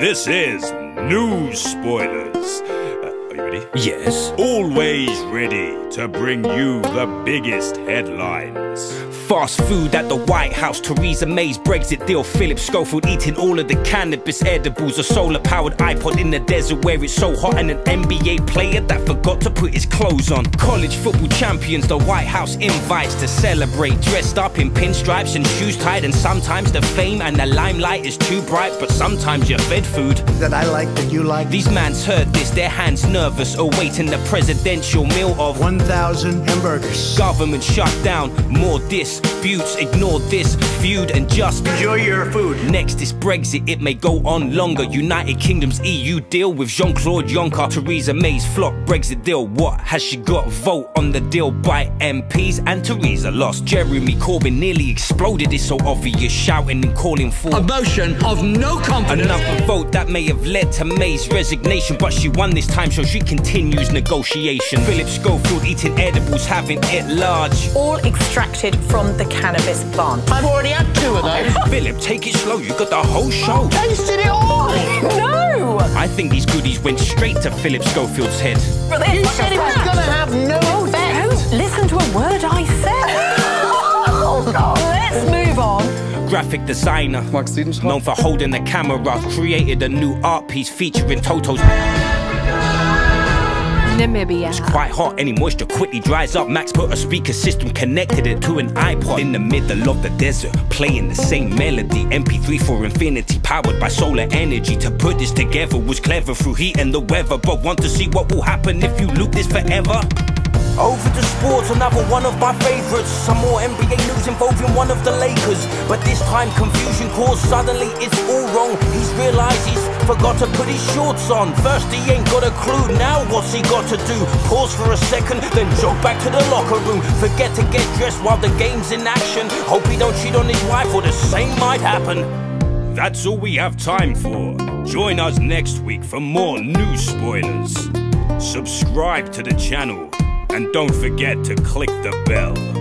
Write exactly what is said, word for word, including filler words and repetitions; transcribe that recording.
This is News Spoilers. Uh, are you ready? Yes. Always ready to bring you the biggest headlines. Fast food at the White House, Theresa May's Brexit deal, Philip Schofield eating all of the cannabis edibles, a solar-powered iPod in the desert where it's so hot, and an N B A player that forgot to put his clothes on. College football champions, the White House invites to celebrate, dressed up in pinstripes and shoes tied, and sometimes the fame and the limelight is too bright, but sometimes you're fed food that I like, that you like. These mans heard this, their hands nervous, awaiting the presidential meal of one thousand hamburgers. Government shut down, more diss. Disputes, ignore this feud and just enjoy your food. Next is Brexit, it may go on longer. United Kingdom's E U deal with Jean-Claude Juncker. Theresa May's flop Brexit deal, what has she got? Vote on the deal by M Ps and Theresa lost. Jeremy Corbyn nearly exploded, it's so obvious, shouting and calling for a motion of no confidence. Another vote that may have led to May's resignation, but she won this time, so she continues negotiation. Philip Schofield eating edibles, having it large, all extracted from the cannabis plant. I've already had two of those. Philip, take it slow, you got the whole show. I've tasted it all. No! I think these goodies went straight to Philip Schofield's head. But you said it was gonna have no effect. Don't listen to a word I said. Oh, God. Let's move on. Graphic designer Max Siedentopf, known for holding the camera, created a new art piece featuring Toto's Namibia. It's quite hot, any moisture quickly dries up. Max put a speaker system, connected it to an iPod in the middle of the desert, playing the same melody. M P three for infinity, powered by solar energy. To put this together was clever through heat and the weather, but want to see what will happen if you loop this forever? Over to sports, another one of my favourites. Some more N B A news involving one of the Lakers, but this time confusion caused, suddenly it's all wrong. He's realised he's forgot to put his shorts on. First he ain't got a clue, now what's he got to do? Pause for a second, then jog back to the locker room. Forget to get dressed while the game's in action. Hope he don't cheat on his wife or the same might happen. That's all we have time for. Join us next week for more news spoilers. Subscribe to the channel. And don't forget to click the bell.